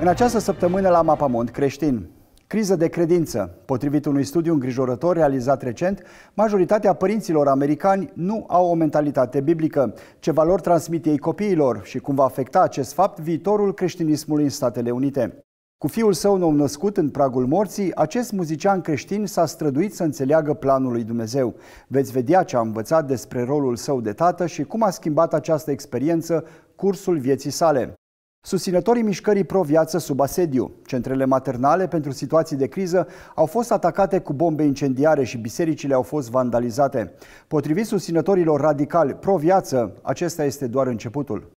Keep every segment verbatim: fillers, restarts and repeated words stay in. În această săptămână la Mapamond creștin. Criză de credință. Potrivit unui studiu îngrijorător realizat recent, majoritatea părinților americani nu au o mentalitate biblică. Ce valori transmit ei copiilor și cum va afecta acest fapt viitorul creștinismului în Statele Unite? Cu fiul său nou născut în pragul morții, acest muzician creștin s-a străduit să înțeleagă planul lui Dumnezeu. Veți vedea ce a învățat despre rolul său de tată și cum a schimbat această experiență cursul vieții sale. Susținătorii mișcării pro-viață sub asediu. Centrele maternale pentru situații de criză au fost atacate cu bombe incendiare și bisericile au fost vandalizate. Potrivit susținătorilor radicali pro-viață, acesta este doar începutul.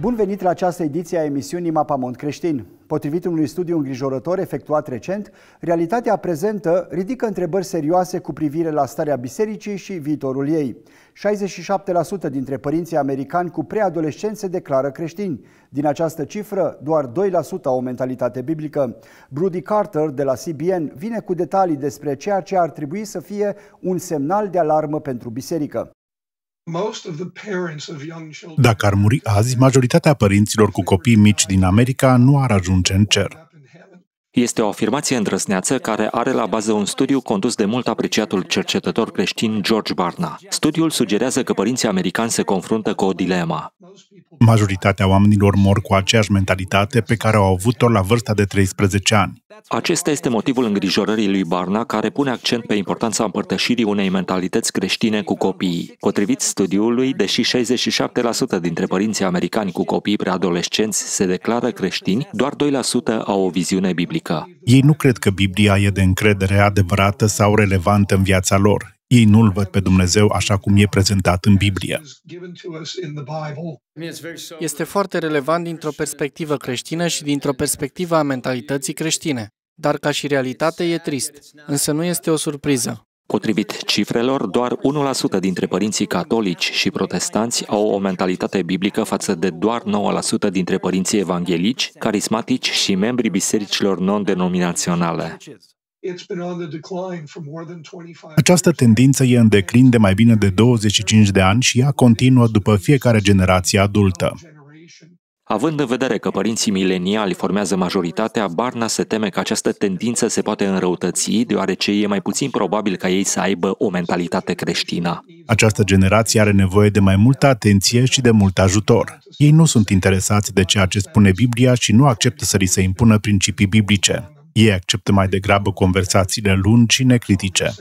Bun venit la această ediție a emisiunii Mapamond creștin. Potrivit unui studiu îngrijorător efectuat recent, realitatea prezentă ridică întrebări serioase cu privire la starea bisericii și viitorul ei. șaizeci și șapte la sută dintre părinții americani cu preadolescenți se declară creștini. Din această cifră, doar doi la sută au o mentalitate biblică. Brody Carter de la C B N vine cu detalii despre ceea ce ar trebui să fie un semnal de alarmă pentru biserică. Dacă ar muri azi, majoritatea părinților cu copii mici din America nu ar ajunge în cer. Este o afirmație îndrăzneață care are la bază un studiu condus de mult apreciatul cercetător creștin George Barna. Studiul sugerează că părinții americani se confruntă cu o dilemă. Majoritatea oamenilor mor cu aceeași mentalitate pe care au avut-o la vârsta de treisprezece ani. Acesta este motivul îngrijorării lui Barna, care pune accent pe importanța împărtășirii unei mentalități creștine cu copiii. Potrivit studiului, deși șaizeci și șapte la sută dintre părinții americani cu copii preadolescenți se declară creștini, doar doi la sută au o viziune biblică. Ei nu cred că Biblia e de încredere adevărată sau relevantă în viața lor. Ei nu-L văd pe Dumnezeu așa cum e prezentat în Biblie. Este foarte relevant dintr-o perspectivă creștină și dintr-o perspectivă a mentalității creștine. Dar ca și realitate e trist, însă nu este o surpriză. Potrivit cifrelor, doar unu la sută dintre părinții catolici și protestanți au o mentalitate biblică față de doar nouă la sută dintre părinții evanghelici, carismatici și membrii bisericilor non-denominaționale. Această tendință e în declin de mai bine de douăzeci și cinci de ani și ea continuă după fiecare generație adultă. Având în vedere că părinții mileniali formează majoritatea, Barna se teme că această tendință se poate înrăutăți, deoarece e mai puțin probabil ca ei să aibă o mentalitate creștină. Această generație are nevoie de mai multă atenție și de mult ajutor. Ei nu sunt interesați de ceea ce spune Biblia și nu acceptă să li se impună principii biblice. Ei acceptă mai degrabă conversațiile lungi și necritice.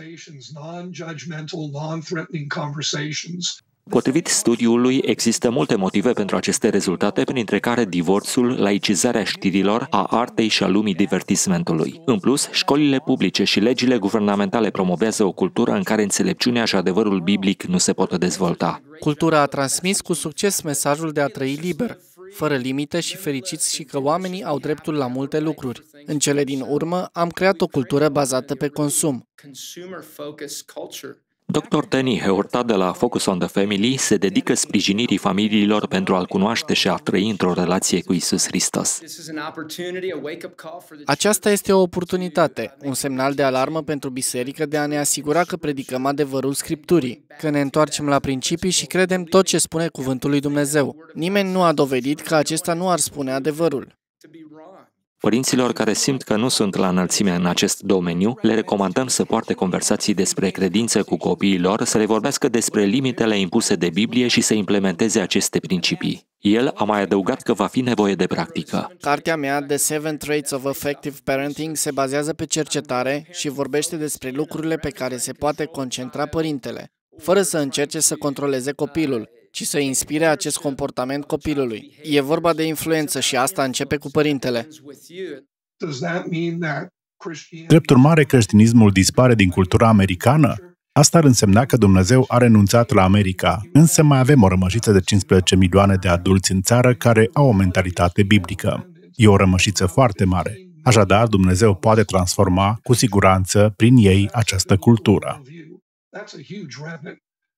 Potrivit studiului, există multe motive pentru aceste rezultate, printre care divorțul, laicizarea știrilor, a artei și a lumii divertismentului. În plus, școlile publice și legile guvernamentale promovează o cultură în care înțelepciunea și adevărul biblic nu se pot dezvolta. Cultura a transmis cu succes mesajul de a trăi liber, fără limite și fericiți și că oamenii au dreptul la multe lucruri. În cele din urmă, am creat o cultură bazată pe consum. doctor Danny Heurta de la Focus on the Family se dedică sprijinirii familiilor pentru a-L cunoaște și a trăi într-o relație cu Isus Hristos. Aceasta este o oportunitate, un semnal de alarmă pentru biserică de a ne asigura că predicăm adevărul Scripturii, că ne întoarcem la principii și credem tot ce spune Cuvântul lui Dumnezeu. Nimeni nu a dovedit că acesta nu ar spune adevărul. Părinților care simt că nu sunt la înălțime în acest domeniu, le recomandăm să poarte conversații despre credință cu copiii lor, să le vorbească despre limitele impuse de Biblie și să implementeze aceste principii. El a mai adăugat că va fi nevoie de practică. Cartea mea, The Seven Traits of Effective Parenting, se bazează pe cercetare și vorbește despre lucrurile pe care se poate concentra părintele, fără să încerce să controleze copilul, ci să inspire acest comportament copilului. E vorba de influență și asta începe cu părintele. Drept urmare, creștinismul dispare din cultura americană? Asta ar însemna că Dumnezeu a renunțat la America, însă mai avem o rămășiță de cincisprezece milioane de adulți în țară care au o mentalitate biblică. E o rămășiță foarte mare. Așadar, Dumnezeu poate transforma, cu siguranță, prin ei această cultură.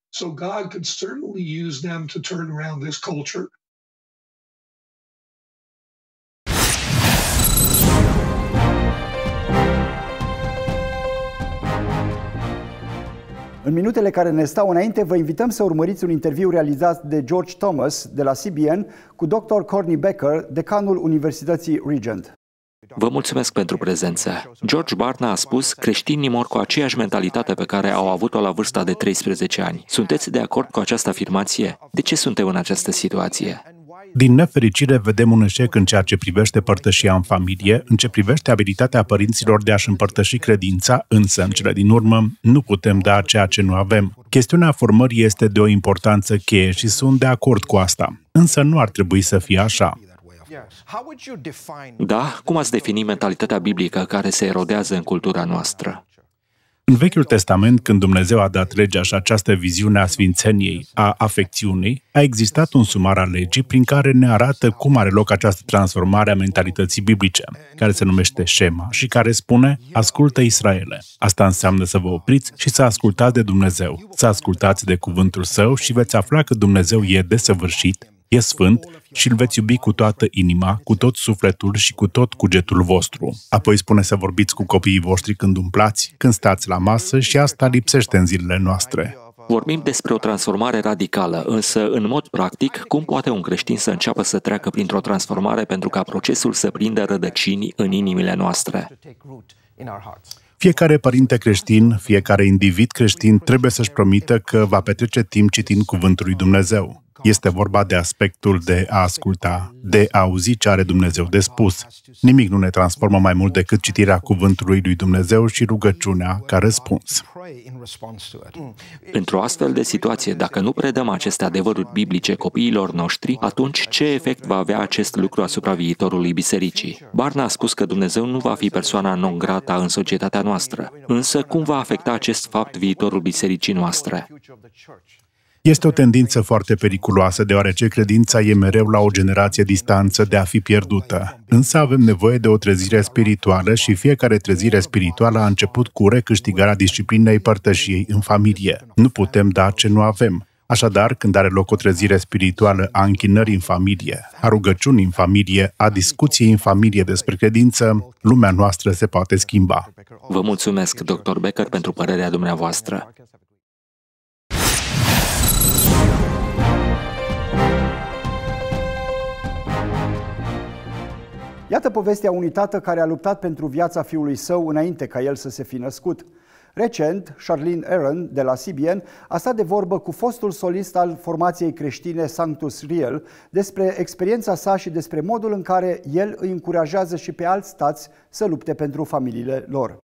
So God could certainly use them to turn around this culture. În minutele care ne stau înainte, vă invităm să urmăriți un interviu realizat de George Thomas de la C B N cu doctor Courtney Becker, decanul Universității Regent. Vă mulțumesc pentru prezență. George Barna a spus, creștinii mor cu aceeași mentalitate pe care au avut-o la vârsta de treisprezece ani. Sunteți de acord cu această afirmație? De ce suntem în această situație? Din nefericire, vedem un eșec în ceea ce privește părtășia în familie, în ce privește abilitatea părinților de a-și împărtăși credința, însă, în cele din urmă, nu putem da ceea ce nu avem. Chestiunea formării este de o importanță cheie și sunt de acord cu asta, însă nu ar trebui să fie așa. Da? Cum ați defini mentalitatea biblică care se erodează în cultura noastră? În Vechiul Testament, când Dumnezeu a dat legea și această viziune a sfințeniei, a afecțiunii, a existat un sumar al legii prin care ne arată cum are loc această transformare a mentalității biblice, care se numește Shema și care spune, ascultă Israele. Asta înseamnă să vă opriți și să ascultați de Dumnezeu, să ascultați de cuvântul Său și veți afla că Dumnezeu e desăvârșit, e sfânt și îl veți iubi cu toată inima, cu tot sufletul și cu tot cugetul vostru. Apoi spune să vorbiți cu copiii voștri când umplați, când stați la masă și asta lipsește în zilele noastre. Vorbim despre o transformare radicală, însă, în mod practic, cum poate un creștin să înceapă să treacă printr-o transformare pentru ca procesul să prindă rădăcini în inimile noastre? Fiecare părinte creștin, fiecare individ creștin trebuie să-și promită că va petrece timp citind Cuvântul lui Dumnezeu. Este vorba de aspectul de a asculta, de a auzi ce are Dumnezeu de spus. Nimic nu ne transformă mai mult decât citirea Cuvântului lui Dumnezeu și rugăciunea ca răspuns. Într-o astfel de situație, dacă nu predăm aceste adevăruri biblice copiilor noștri, atunci ce efect va avea acest lucru asupra viitorului bisericii? Barna a spus că Dumnezeu nu va fi persoana non grata în societatea noastră, însă cum va afecta acest fapt viitorul bisericii noastre? Este o tendință foarte periculoasă, deoarece credința e mereu la o generație distanță de a fi pierdută. Însă avem nevoie de o trezire spirituală și fiecare trezire spirituală a început cu recâștigarea disciplinei părtășiei în familie. Nu putem da ce nu avem. Așadar, când are loc o trezire spirituală a închinării în familie, a rugăciunii în familie, a discuției în familie despre credință, lumea noastră se poate schimba. Vă mulțumesc, doctor Becker, pentru părerea dumneavoastră. Iată povestea unui tată care a luptat pentru viața fiului său înainte ca el să se fi născut. Recent, Charlene Aaron de la C B N a stat de vorbă cu fostul solist al formației creștine Sanctus Real despre experiența sa și despre modul în care el îi încurajează și pe alți tați să lupte pentru familiile lor.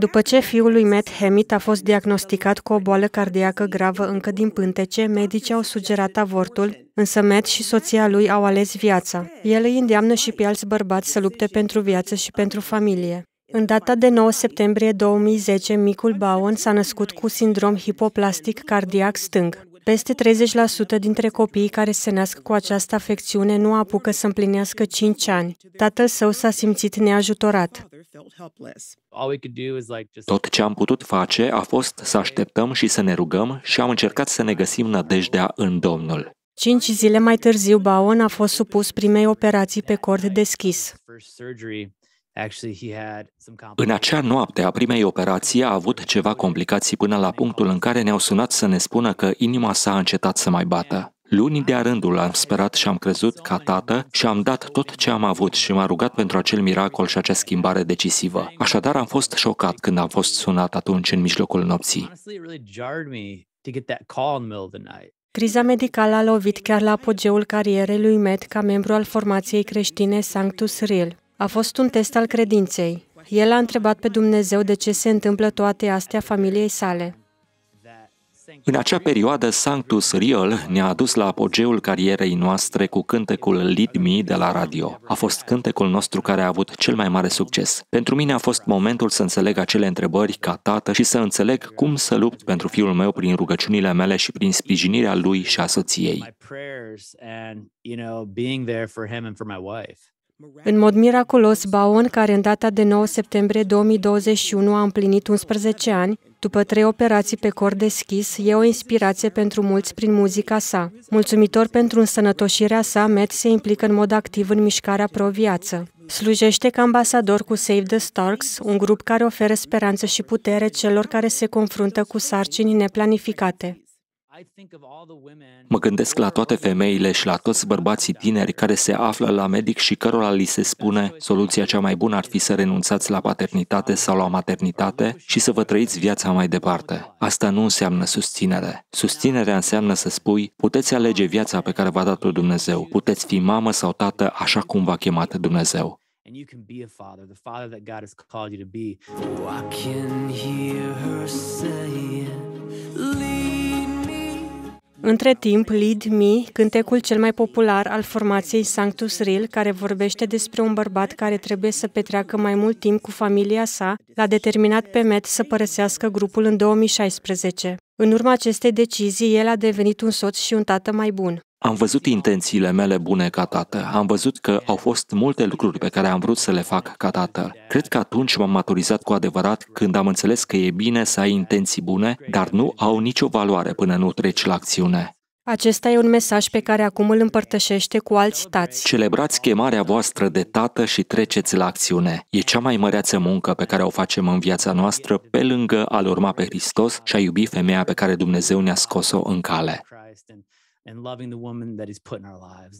După ce fiul lui Matt Hemit a fost diagnosticat cu o boală cardiacă gravă încă din pântece, medicii au sugerat avortul, însă Matt și soția lui au ales viața. El îi îndeamnă și pe alți bărbați să lupte pentru viață și pentru familie. În data de nouă septembrie două mii zece, micul Bowen s-a născut cu sindrom hipoplastic cardiac stâng. Peste treizeci la sută dintre copiii care se nasc cu această afecțiune nu apucă să împlinească cinci ani. Tatăl său s-a simțit neajutorat. Tot ce am putut face a fost să așteptăm și să ne rugăm și am încercat să ne găsim nădejdea în Domnul. Cinci zile mai târziu, Bowen a fost supus primei operații pe cord deschis. În acea noapte a primei operații a avut ceva complicații până la punctul în care ne-au sunat să ne spună că inima sa a încetat să mai bată. Luni de-a rândul am sperat și am crezut ca tată și am dat tot ce am avut și m-a rugat pentru acel miracol și acea schimbare decisivă. Așadar am fost șocat când am fost sunat atunci în mijlocul nopții. Criza medicală a lovit chiar la apogeul carierei lui Matt ca membru al formației creștine Sanctus Real. A fost un test al credinței. El a întrebat pe Dumnezeu de ce se întâmplă toate astea familiei sale. În acea perioadă, Sanctus Real ne-a adus la apogeul carierei noastre cu cântecul Lead Me de la radio. A fost cântecul nostru care a avut cel mai mare succes. Pentru mine a fost momentul să înțeleg acele întrebări ca tată și să înțeleg cum să lupt pentru fiul meu prin rugăciunile mele și prin sprijinirea lui și a soției. În mod miraculos, Bowen, care în data de nouă septembrie două mii douăzeci și unu a împlinit unsprezece ani, după trei operații pe cord deschis, e o inspirație pentru mulți prin muzica sa. Mulțumitor pentru însănătoșirea sa, Matt se implică în mod activ în mișcarea pro-viață. Slujește ca ambasador cu Save the Storks, un grup care oferă speranță și putere celor care se confruntă cu sarcini neplanificate. Mă gândesc la toate femeile și la toți bărbații tineri care se află la medic și cărora li se spune soluția cea mai bună ar fi să renunțați la paternitate sau la maternitate și să vă trăiți viața mai departe. Asta nu înseamnă susținere. Susținerea înseamnă să spui, puteți alege viața pe care v-a dat-o Dumnezeu, puteți fi mamă sau tată așa cum v-a chemat Dumnezeu. And you can be a father, the father that God has called you to be. Oh, I can hear her saying, între timp, Lead Me, cântecul cel mai popular al formației Sanctus Real, care vorbește despre un bărbat care trebuie să petreacă mai mult timp cu familia sa, l-a determinat pe Matt să părăsească grupul în două mii șaisprezece. În urma acestei decizii, el a devenit un soț și un tată mai bun. Am văzut intențiile mele bune ca tată. Am văzut că au fost multe lucruri pe care am vrut să le fac ca tată. Cred că atunci m-am maturizat cu adevărat când am înțeles că e bine să ai intenții bune, dar nu au nicio valoare până nu treci la acțiune. Acesta e un mesaj pe care acum îl împărtășește cu alți tați. Celebrați chemarea voastră de tată și treceți la acțiune. E cea mai măreață muncă pe care o facem în viața noastră, pe lângă a-L urma pe Hristos și a iubi femeia pe care Dumnezeu ne-a scos-o în cale. And loving the woman that He's put in our lives.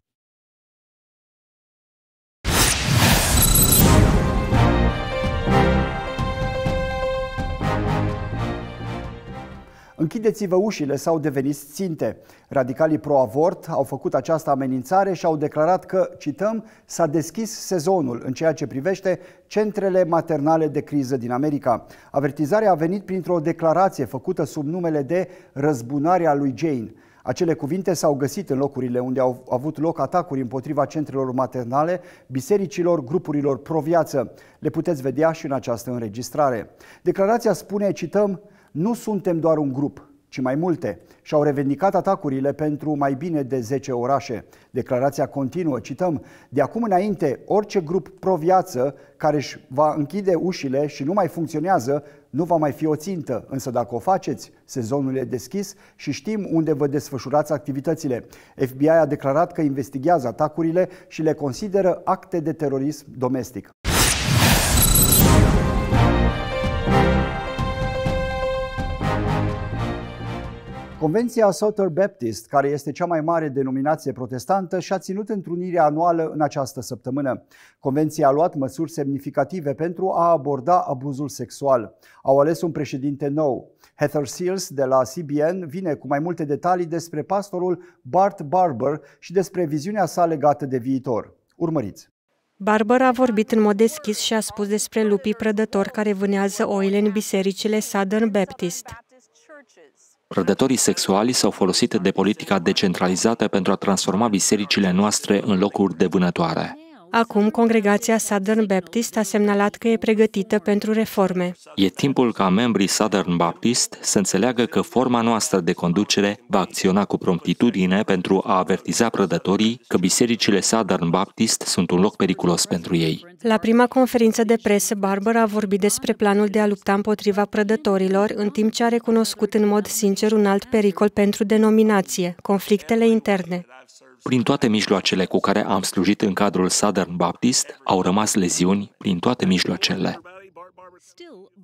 Închideți-vă ușile sau deveniți ținte. Radicalii pro-avort au făcut această amenințare și au declarat că, cităm, s-a deschis sezonul în ceea ce privește centrele maternale de criză din America. Avertizarea a venit printr-o declarație făcută sub numele de Răzbunarea lui Jane. Acele cuvinte s-au găsit în locurile unde au avut loc atacuri împotriva centrelor maternale, bisericilor, grupurilor pro-viață. Le puteți vedea și în această înregistrare. Declarația spune, cităm, nu suntem doar un grup, ci mai multe. Și-au revendicat atacurile pentru mai bine de zece orașe. Declarația continuă, cităm, de acum înainte, orice grup pro-viață care își va închide ușile și nu mai funcționează, nu va mai fi o țintă, însă dacă o faceți, sezonul e deschis și știm unde vă desfășurați activitățile. F B I a declarat că investighează atacurile și le consideră acte de terorism domestic. Convenția Southern Baptist, care este cea mai mare denominație protestantă, și-a ținut întrunirea anuală în această săptămână. Convenția a luat măsuri semnificative pentru a aborda abuzul sexual. Au ales un președinte nou. Heather Seals de la C B N vine cu mai multe detalii despre pastorul Bart Barber și despre viziunea sa legată de viitor. Urmăriți! Barber a vorbit în mod deschis și a spus despre lupii prădători care vânează oile în bisericile Southern Baptist. Prădătorii sexuali s-au folosit de politica decentralizată pentru a transforma bisericile noastre în locuri de vânătoare. Acum, congregația Southern Baptist a semnalat că e pregătită pentru reforme. E timpul ca membrii Southern Baptist să înțeleagă că forma noastră de conducere va acționa cu promptitudine pentru a avertiza prădătorii că bisericile Southern Baptist sunt un loc periculos pentru ei. La prima conferință de presă, Barber a vorbit despre planul de a lupta împotriva prădătorilor, în timp ce a recunoscut în mod sincer un alt pericol pentru denominație, conflictele interne. Prin toate mijloacele cu care am slujit în cadrul Southern Baptist, au rămas leziuni prin toate mijloacele.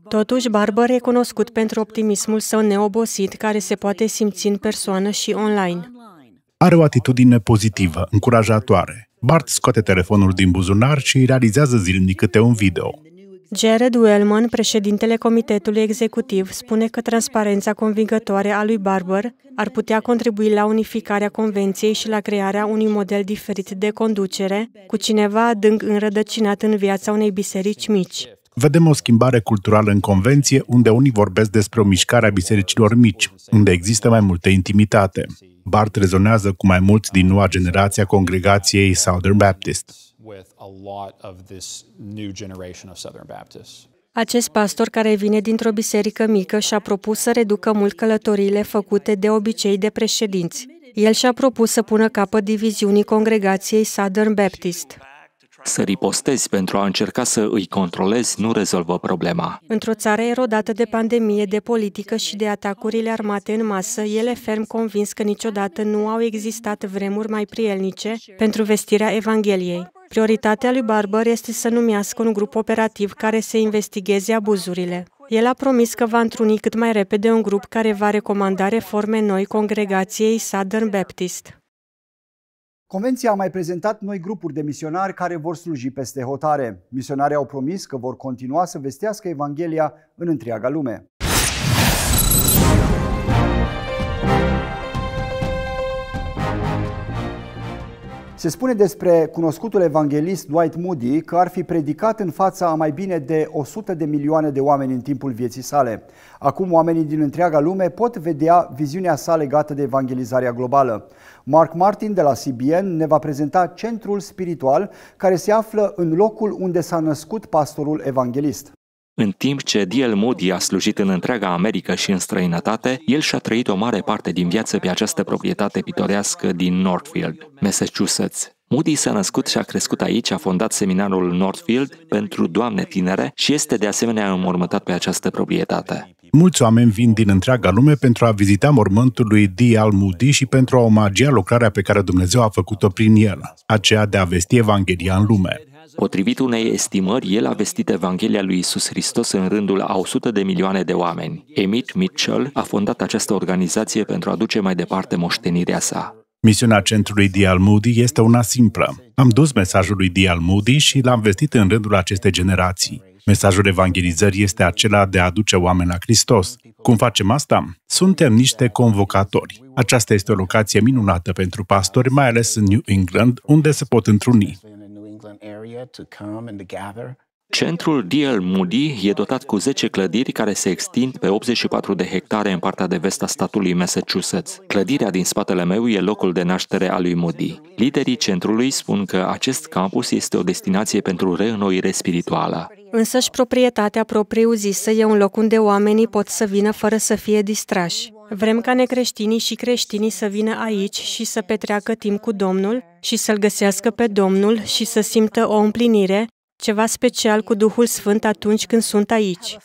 Totuși, Barber e cunoscut pentru optimismul său neobosit, care se poate simți în persoană și online. Are o atitudine pozitivă, încurajatoare. Bart scoate telefonul din buzunar și realizează zilnic câte un video. Jared Wellman, președintele Comitetului Executiv, spune că transparența convingătoare a lui Barber ar putea contribui la unificarea convenției și la crearea unui model diferit de conducere, cu cineva adânc înrădăcinat în viața unei biserici mici. Vedem o schimbare culturală în convenție, unde unii vorbesc despre o mișcare a bisericilor mici, unde există mai multă intimitate. Bart rezonează cu mai mulți din noua generație a congregației Southern Baptist. Acest pastor care vine dintr-o biserică mică și-a propus să reducă mult călătoriile făcute de obicei de președinți. El și-a propus să pună capăt diviziunii congregației Southern Baptist. Să ripostezi pentru a încerca să îi controlezi nu rezolvă problema. Într-o țară erodată de pandemie, de politică și de atacurile armate în masă, el e ferm convins că niciodată nu au existat vremuri mai prielnice pentru vestirea Evangheliei. Prioritatea lui Barber este să numească un grup operativ care să investigheze abuzurile. El a promis că va întruni cât mai repede un grup care va recomanda reforme noi congregației Southern Baptist. Convenția a mai prezentat noi grupuri de misionari care vor sluji peste hotare. Misionarii au promis că vor continua să vestească Evanghelia în întreaga lume. Se spune despre cunoscutul evanghelist Dwight Moody că ar fi predicat în fața a mai bine de o sută de milioane de oameni în timpul vieții sale. Acum oamenii din întreaga lume pot vedea viziunea sa legată de evangelizarea globală. Mark Martin de la C B N ne va prezenta centrul spiritual care se află în locul unde s-a născut pastorul evanghelist. În timp ce D L Moody a slujit în întreaga America și în străinătate, el și-a trăit o mare parte din viață pe această proprietate pitorească din Northfield, Massachusetts. Moody s-a născut și a crescut aici, a fondat seminarul Northfield pentru doamne tinere și este de asemenea înmormântat pe această proprietate. Mulți oameni vin din întreaga lume pentru a vizita mormântul lui D L Moody și pentru a omagia lucrarea pe care Dumnezeu a făcut-o prin el, aceea de a vesti Evanghelia în lume. Potrivit unei estimări, el a vestit Evanghelia lui Isus Hristos în rândul a o sută de milioane de oameni. Emmett Mitchell a fondat această organizație pentru a duce mai departe moștenirea sa. Misiunea centrului D L Moody este una simplă. Am dus mesajul lui D L Moody și l-am vestit în rândul acestei generații. Mesajul evangelizării este acela de a aduce oameni la Hristos. Cum facem asta? Suntem niște convocatori. Aceasta este o locație minunată pentru pastori, mai ales în New England, unde se pot întruni. Centrul D L Moody e dotat cu zece clădiri care se extind pe optzeci și patru de hectare în partea de vest a statului Massachusetts. Clădirea din spatele meu e locul de naștere a lui Moody. Liderii centrului spun că acest campus este o destinație pentru reînnoire spirituală. Însăși proprietatea propriu-zisă e un loc unde oamenii pot să vină fără să fie distrași. Vrem ca necreștinii și creștinii să vină aici și să petreacă timp cu Domnul și să-L găsească pe Domnul și să simtă o împlinire, ceva special cu Duhul Sfânt atunci când sunt aici.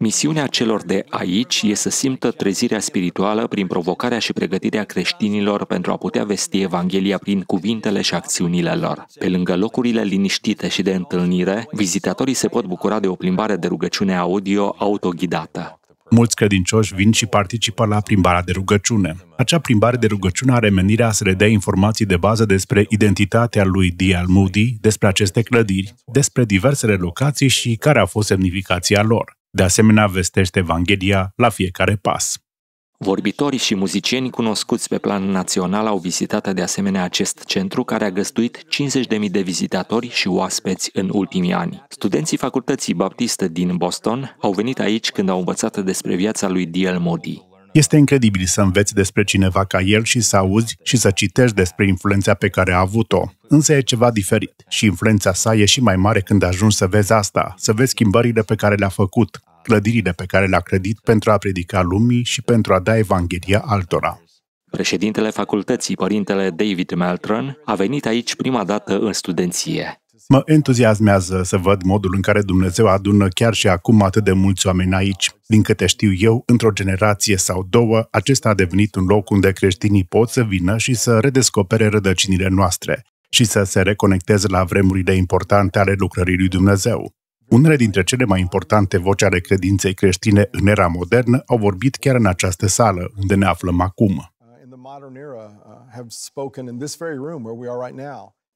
Misiunea celor de aici e să simtă trezirea spirituală prin provocarea și pregătirea creștinilor pentru a putea vesti Evanghelia prin cuvintele și acțiunile lor. Pe lângă locurile liniștite și de întâlnire, vizitatorii se pot bucura de o plimbare de rugăciune audio autoghidată. Mulți credincioși vin și participă la plimbarea de rugăciune. Acea plimbare de rugăciune are menirea să le dea informații de bază despre identitatea lui D L Moody, despre aceste clădiri, despre diversele locații și care a fost semnificația lor. De asemenea, vestește Evanghelia la fiecare pas. Vorbitorii și muzicieni cunoscuți pe plan național au vizitat de asemenea acest centru care a găzduit cincizeci de mii de vizitatori și oaspeți în ultimii ani. Studenții Facultății Baptiste din Boston au venit aici când au învățat despre viața lui D L Moody. Este incredibil să înveți despre cineva ca el și să auzi și să citești despre influența pe care a avut-o. Însă e ceva diferit și influența sa e și mai mare când ajungi să vezi asta, să vezi schimbările pe care le-a făcut, clădirile pe care le-a clădit pentru a predica lumii și pentru a da Evanghelia altora. Președintele facultății, părintele David Meltron, a venit aici prima dată în studenție. Mă entuziasmează să văd modul în care Dumnezeu adună chiar și acum atât de mulți oameni aici. Din câte știu eu, într-o generație sau două, acesta a devenit un loc unde creștinii pot să vină și să redescopere rădăcinile noastre și să se reconecteze la vremurile importante ale lucrării lui Dumnezeu. Unele dintre cele mai importante voci ale credinței creștine în era modernă au vorbit chiar în această sală, unde ne aflăm acum.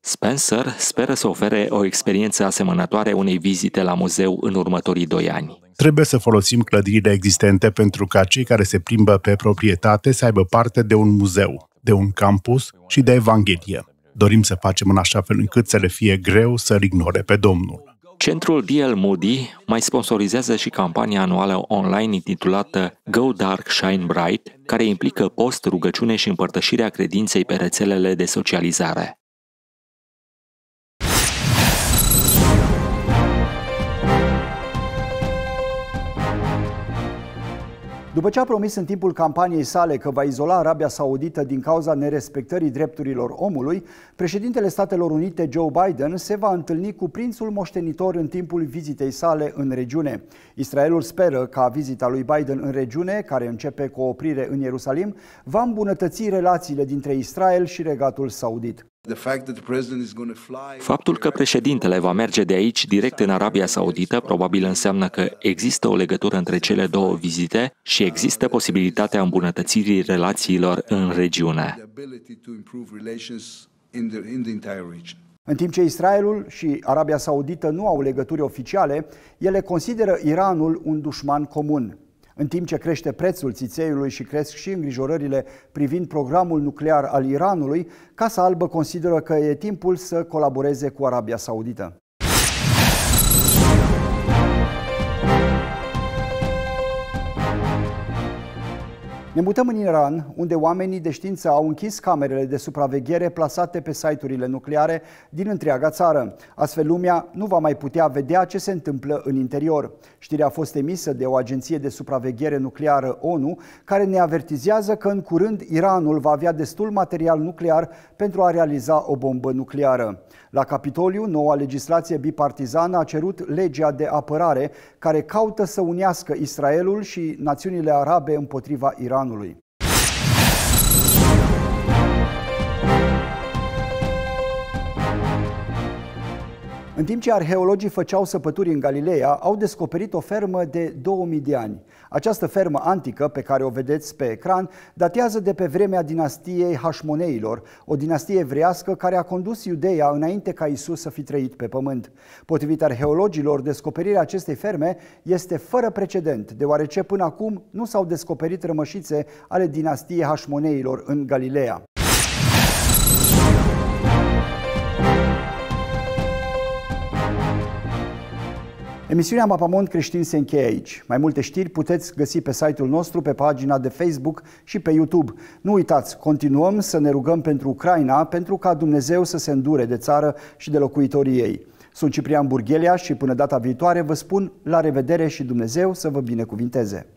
Spencer speră să ofere o experiență asemănătoare unei vizite la muzeu în următorii doi ani. Trebuie să folosim clădirile existente pentru ca cei care se plimbă pe proprietate să aibă parte de un muzeu, de un campus și de Evanghelie. Dorim să facem în așa fel încât să le fie greu să-L ignore pe Domnul. Centrul D L Moody mai sponsorizează și campania anuală online intitulată Go Dark, Shine Bright, care implică post, rugăciune și împărtășirea credinței pe rețelele de socializare. După ce a promis în timpul campaniei sale că va izola Arabia Saudită din cauza nerespectării drepturilor omului, președintele Statelor Unite, Joe Biden, se va întâlni cu prințul moștenitor în timpul vizitei sale în regiune. Israelul speră ca vizita lui Biden în regiune, care începe cu o oprire în Ierusalim, va îmbunătăți relațiile dintre Israel și Regatul Saudit. Faptul că președintele va merge de aici direct în Arabia Saudită probabil înseamnă că există o legătură între cele două vizite și există posibilitatea îmbunătățirii relațiilor în regiune. În timp ce Israelul și Arabia Saudită nu au legături oficiale, ele consideră Iranul un dușman comun. În timp ce crește prețul țițeiului și cresc și îngrijorările privind programul nuclear al Iranului, Casa Albă consideră că e timpul să colaboreze cu Arabia Saudită. Ne mutăm în Iran, unde oamenii de știință au închis camerele de supraveghere plasate pe site-urile nucleare din întreaga țară. Astfel, lumea nu va mai putea vedea ce se întâmplă în interior. Știrea a fost emisă de o agenție de supraveghere nucleară O N U, care ne avertizează că în curând Iranul va avea destul material nuclear pentru a realiza o bombă nucleară. La Capitoliu, noua legislație bipartizană a cerut legea de apărare, care caută să unească Israelul și națiunile arabe împotriva Iranului. În timp ce arheologii făceau săpături în Galileea, au descoperit o fermă de două mii de ani. Această fermă antică, pe care o vedeți pe ecran, datează de pe vremea dinastiei Hasmoneilor, o dinastie evreiască care a condus Iudeea înainte ca Isus să fi trăit pe pământ. Potrivit arheologilor, descoperirea acestei ferme este fără precedent, deoarece până acum nu s-au descoperit rămășițe ale dinastiei Hasmoneilor în Galileea. Emisiunea Mapamond creștin se încheie aici. Mai multe știri puteți găsi pe site-ul nostru, pe pagina de Facebook și pe YouTube. Nu uitați, continuăm să ne rugăm pentru Ucraina, pentru ca Dumnezeu să se îndure de țară și de locuitorii ei. Sunt Ciprian Burghelea și până data viitoare vă spun la revedere și Dumnezeu să vă binecuvinteze!